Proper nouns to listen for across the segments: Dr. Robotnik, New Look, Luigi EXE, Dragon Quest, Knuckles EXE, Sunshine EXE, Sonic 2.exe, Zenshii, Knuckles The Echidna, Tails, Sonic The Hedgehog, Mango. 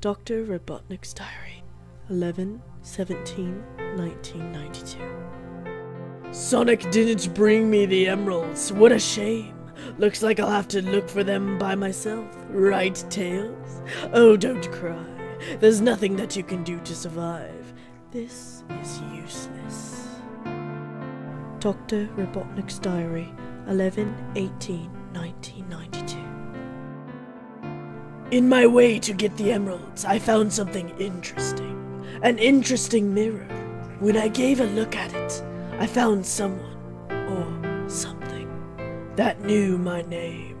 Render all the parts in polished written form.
Dr. Robotnik's Diary, 11/17/1992. Sonic didn't bring me the emeralds. What a shame. Looks like I'll have to look for them by myself, right, Tails? Oh, don't cry. There's nothing that you can do to survive. This is useless. Dr. Robotnik's Diary, 11/18/1992. In my way to get the emeralds, I found something interesting. An interesting mirror. When I gave a look at it, I found someone, or something, that knew my name.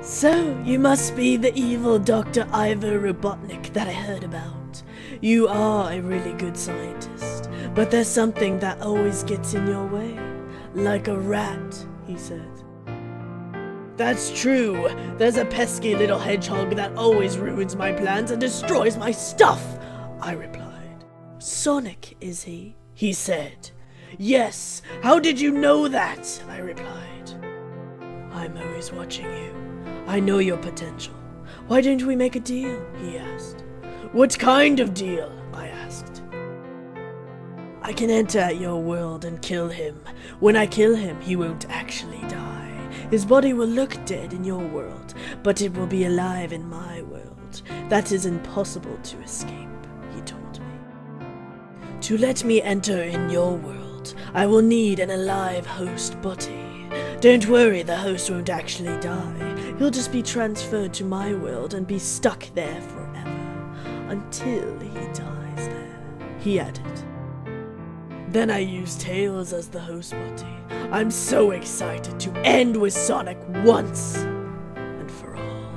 So, you must be the evil Dr. Ivor Robotnik that I heard about. You are a really good scientist, but there's something that always gets in your way. Like a rat, he said. That's true. There's a pesky little hedgehog that always ruins my plans and destroys my stuff, I replied. Sonic, is he? He said. Yes, how did you know that? I replied. I'm always watching you. I know your potential. Why don't we make a deal? He asked. What kind of deal? I asked. I can enter your world and kill him. When I kill him, he won't actually die. His body will look dead in your world, but it will be alive in my world. That is impossible to escape, he told me. To let me enter in your world, I will need an alive host body. Don't worry, the host won't actually die. He'll just be transferred to my world and be stuck there forever, until he dies there, he added. Then I used Tails as the host body. I'm so excited to end with Sonic once and for all.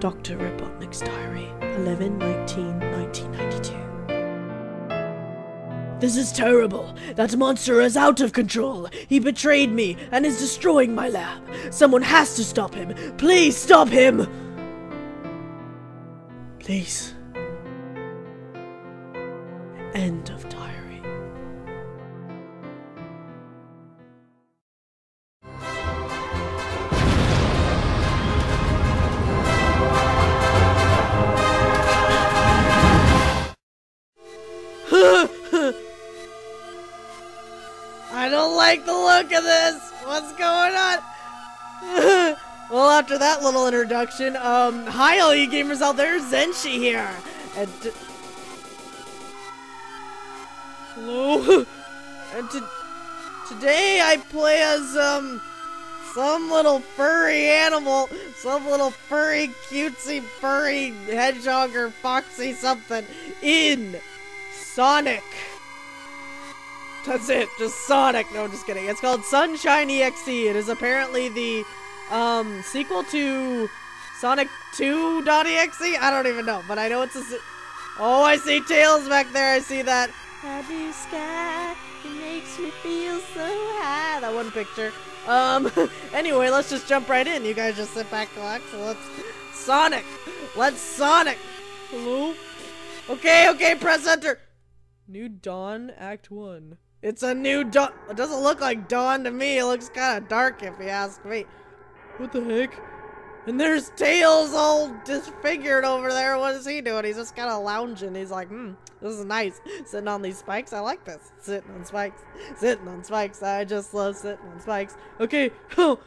Dr. Robotnik's Diary, 11/19/1992. This is terrible. That monster is out of control. He betrayed me and is destroying my lab. Someone has to stop him. Please stop him. Please. End of diary. I don't like the look of this. What's going on? Well, after that little introduction, hi all you gamers out there, Zenshii here. And hello. And today I play as some little furry animal, some little furry cutesy furry hedgehog or foxy something in Sonic. That's it, just Sonic. No, I'm just kidding. It's called Sunshine EXE. It is apparently the sequel to Sonic 2.exe. I don't even know, but I know it's a. Oh, I see Tails back there. I see that. That blue sky, it makes me feel so high. That one picture. Anyway, let's just jump right in. You guys just sit back, relax, and let's Sonic. Let's Sonic. Hello. Okay, okay. Press enter. New Dawn Act 1. It's a new dawn. It doesn't look like dawn to me. It looks kind of dark if you ask me. What the heck? And there's Tails all disfigured over there. What is he doing? He's just kind of lounging. He's like, this is nice. Sitting on these spikes. I like this. Sitting on spikes. Sitting on spikes. I just love sitting on spikes. Okay. Oh.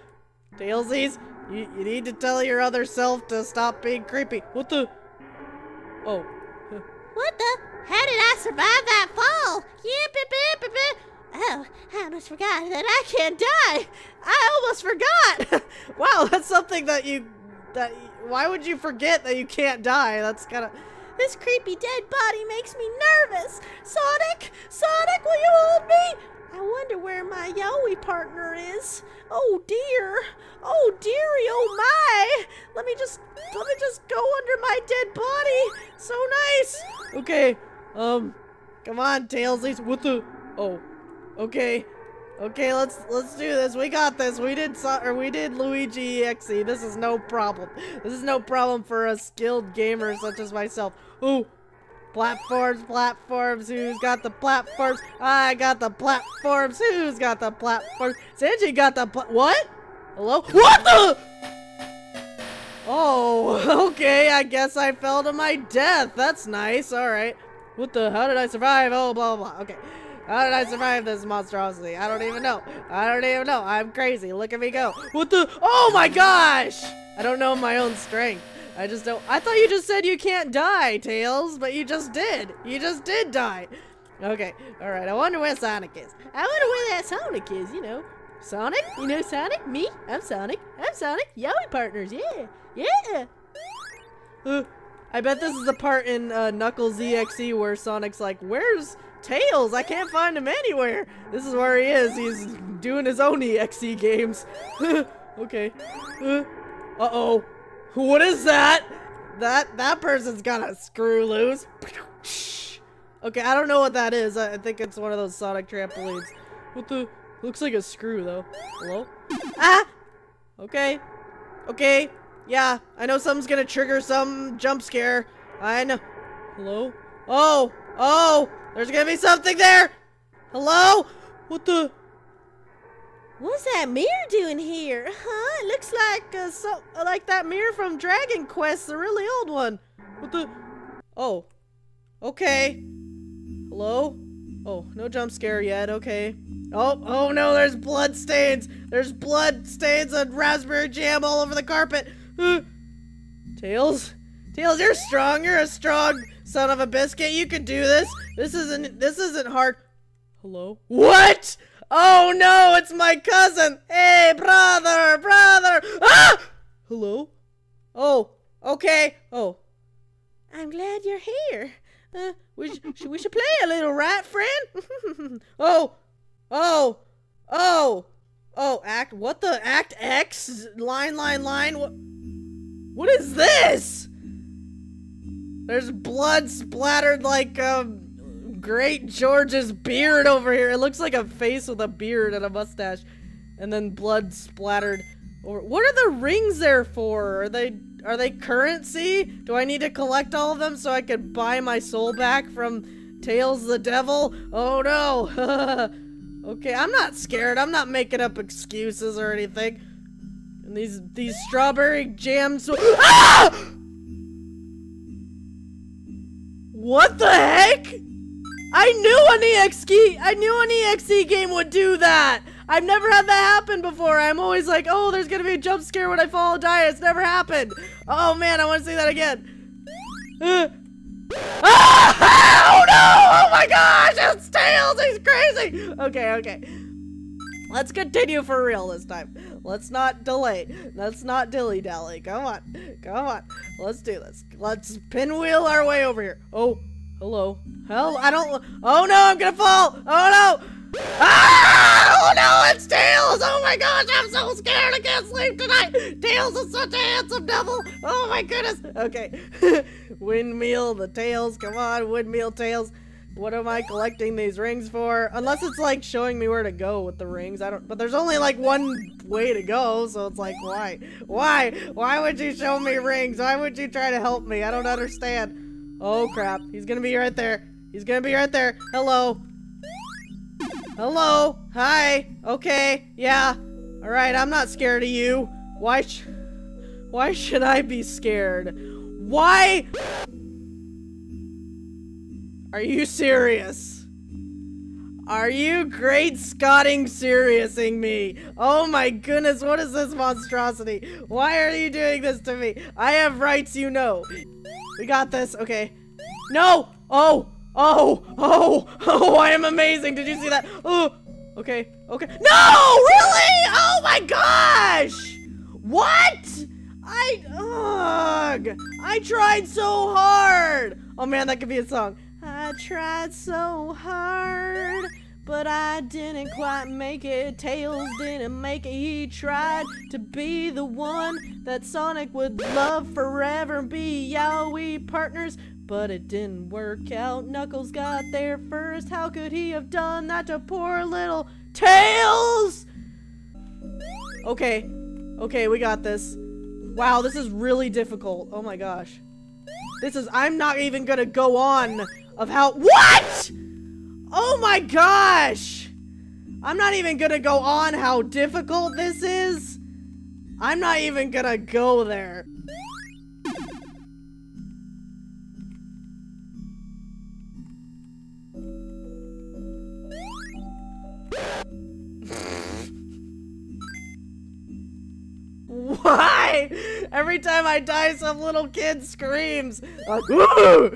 Tailsies, you need to tell your other self to stop being creepy. What the? Oh. What the? How did I survive that fall? Oh, I almost forgot that I can't die. I almost forgot. Wow, that's something that why would you forget that you can't die? That's kind of. This creepy dead body makes me nervous. Sonic, Sonic, will you hold me? I wonder where my Yowie partner is. Oh dear. Oh dearie, oh my. Let me just go under my dead body. So nice. Okay. Come on, Tailsies. What the? Oh. Okay. Okay, let's do this. We got this. We did Luigi EXE. This is no problem. This is no problem for a skilled gamer such as myself. Ooh. Platforms, platforms, who's got the platforms? I got the platforms, who's got the platforms? Zenshii got the what? Hello? What the? Oh, okay, I guess I fell to my death. That's nice, alright. What the, how did I survive? Oh, blah, blah, blah, okay. How did I survive this monstrosity? I don't even know. I don't even know. I'm crazy. Look at me go. What the? Oh my gosh! I don't know my own strength. I just don't. I thought you just said you can't die, Tails, but you just did. You just did die. Okay. All right. I wonder where Sonic is. I wonder where that Sonic is, you know. Sonic? You know Sonic? Me? I'm Sonic. I'm Sonic. Yeah, we partners. Yeah. Yeah. I bet this is the part in Knuckles EXE where Sonic's like, where's Tails? I can't find him anywhere. This is where he is. He's doing his own EXE games. Okay. Uh-oh. What is that? That person's got a screw loose. Okay, I don't know what that is. I think it's one of those Sonic trampolines. What the? Looks like a screw, though. Hello? Ah! Okay. Okay. Yeah, I know something's gonna trigger some jump scare. I know. Hello? Oh! Oh! There's gonna be something there! Hello? What the? What's that mirror doing here? Huh? It looks like like that mirror from Dragon Quest, the really old one. What the? Oh. Okay. Hello? Oh, no jump scare yet. Okay. Oh, oh no! There's blood stains. There's blood stains and raspberry jam all over the carpet. Tails? Tails, you're strong. You're a strong son of a biscuit. You can do this. This isn't hard. Hello? What? Oh no, it's my cousin. Hey, brother, brother. Ah! Hello? Oh, okay. Oh. I'm glad you're here. We should play a little, right, friend? Oh. Oh. Oh. Oh, act. What the? Act X? Line. What? What is this? There's blood splattered like Great George's beard over here. It looks like a face with a beard and a mustache, and then blood splattered. Or what are the rings there for? Are they currency? Do I need to collect all of them so I could buy my soul back from Tails the Devil? Oh no. Okay, I'm not scared. I'm not making up excuses or anything. And these strawberry jams. Ah! What the heck? I knew an EXE game would do that. I've never had that happen before. I'm always like, oh, there's gonna be a jump scare when I fall and die. It's never happened. Oh man, I want to see that again. Ah! Oh no! Oh my gosh! It's Tails. He's crazy. Okay, okay. Let's continue for real this time. Let's not delay. Let's not dilly-dally. Come on. Come on. Let's do this. Let's pinwheel our way over here. Oh, hello. Hell, I don't... Oh, no, I'm gonna fall. Oh, no. Ah! Oh, no, it's Tails. Oh, my gosh, I'm so scared. I can't sleep tonight. Tails is such a handsome devil. Oh, my goodness. Okay. Windmill the Tails. Come on, windmill Tails. What am I collecting these rings for? Unless it's like showing me where to go with the rings. I don't, but there's only like one way to go. So it's like, why? Why? Why would you show me rings? Why would you try to help me? I don't understand. Oh crap. He's gonna be right there. He's gonna be right there. Hello. Hello. Hi. Okay. Yeah. All right. I'm not scared of you. Why should I be scared? Why? Are you serious? Are you great Scotting seriousing me? Oh my goodness, what is this monstrosity? Why are you doing this to me? I have rights, you know. We got this, okay. No! Oh! Oh! Oh! Oh, I am amazing! Did you see that? Oh! Okay, okay. No! Really? Oh my gosh! What? I tried so hard! Oh man, that could be a song. I tried so hard, but I didn't quite make it. Tails didn't make it. He tried to be the one that Sonic would love forever and be. Yeah, we partners, but it didn't work out. Knuckles got there first. How could he have done that to poor little Tails? Okay. Okay, we got this. Wow, this is really difficult. Oh my gosh. This is- I'm not even gonna go on of how- WHAT?! Oh my gosh! I'm not even gonna go on how difficult this is. I'm not even gonna go there. Why? Every time I die, some little kid screams. Like, oh,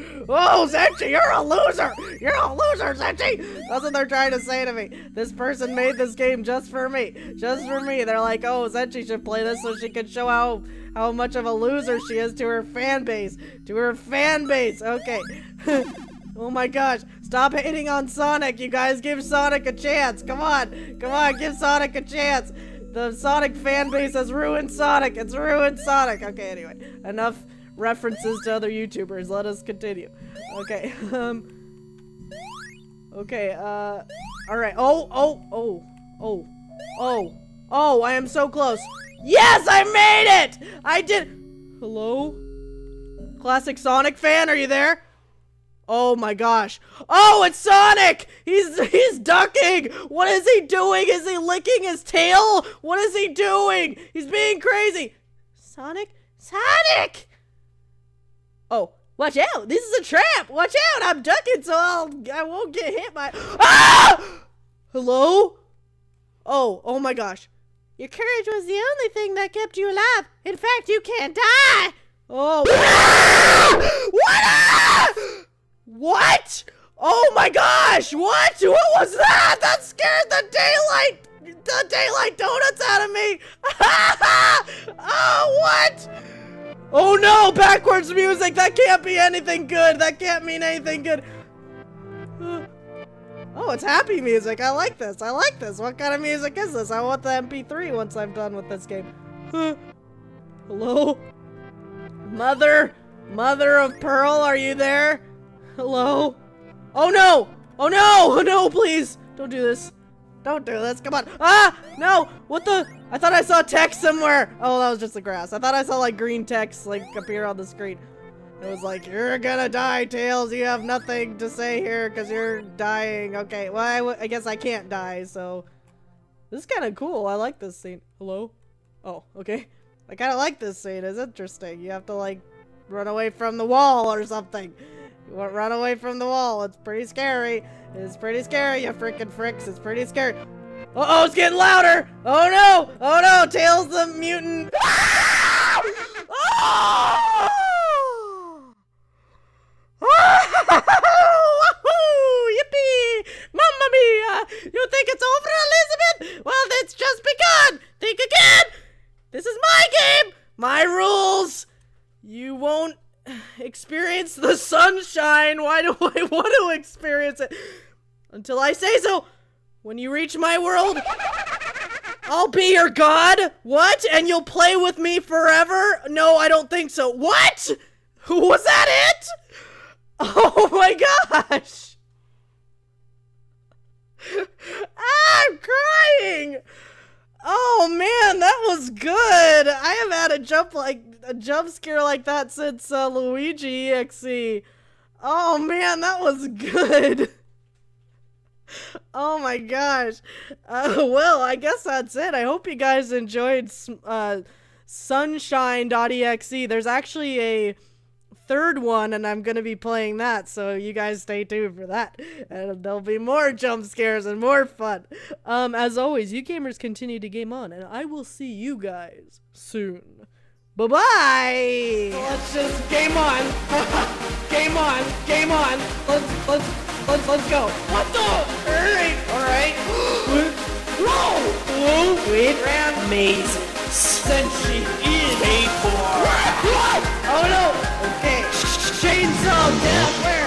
Zenshii, you're a loser! You're a loser, Zenshii! That's what they're trying to say to me. This person made this game just for me. Just for me. They're like, oh, Zenshii should play this so she can show how much of a loser she is to her fan base. To her fan base. Okay. Oh my gosh. Stop hating on Sonic, you guys. Give Sonic a chance. Come on. Come on, give Sonic a chance. The Sonic fan base has ruined Sonic. It's ruined Sonic. Okay, anyway, enough references to other YouTubers. Let us continue. Okay. Okay. All right. Oh! I am so close. Yes, I made it. I did. Hello? Classic Sonic fan, are you there? Oh my gosh. Oh, it's Sonic! He's ducking! What is he doing? Is he licking his tail? What is he doing? He's being crazy! Sonic? Sonic! Oh, watch out! This is a trap! Watch out! I'm ducking so I won't get hit by— Ah! Hello? Oh my gosh. Your courage was the only thing that kept you alive. In fact, you can't die! Oh. Ah! What? Ah! What? Oh my gosh! What? What was that? That scared the daylight donuts out of me! Oh, what? Oh no! Backwards music! That can't be anything good! That can't mean anything good! Oh, it's happy music! I like this! I like this! What kind of music is this? I want the MP3 once I'm done with this game. Hello? Mother of Pearl, are you there? Hello? Oh no! Oh no! Oh no, please! Don't do this. Don't do this, come on. Ah! No! What the? I thought I saw text somewhere! Oh, that was just the grass. I thought I saw like green text like appear on the screen. It was like, you're gonna die, Tails! You have nothing to say here because you're dying. Okay, well, I guess I can't die, so... This is kinda cool, I like this scene. Hello? Oh, okay. I kinda like this scene, it's interesting. You have to like, run away from the wall or something. Run away from the wall. It's pretty scary. It's pretty scary, you freaking fricks. It's pretty scary. Uh-oh, it's getting louder. Oh, no. Oh, no. Tails the mutant. Oh! Oh! Yippee. Mamma mia. You think it's over, Elizabeth? Well, it's just begun. Think again. This is my game. My rules. You won't experience the sunshine. Why do I want to experience it? Until I say so. When you reach my world, I'll be your god. What? And you'll play with me forever? No, I don't think so. What? Was that it? Oh my gosh. I'm crying. Oh man, that was good. I have had a jump scare like that since Luigi EXE. Oh man, that was good. Oh my gosh. Well, I guess that's it. I hope you guys enjoyed Sunshine.exe. There's actually a third one and I'm gonna be playing that, so you guys stay tuned for that, and there'll be more jump scares and more fun. As always, you gamers continue to game on, and I will see you guys soon. Bye-bye. Let's just game on. Game on, game on. Let's go. What the? All right. Whoa! Wait, amazing. Zenshii is a 4. Oh no. Okay. Chainsaw death.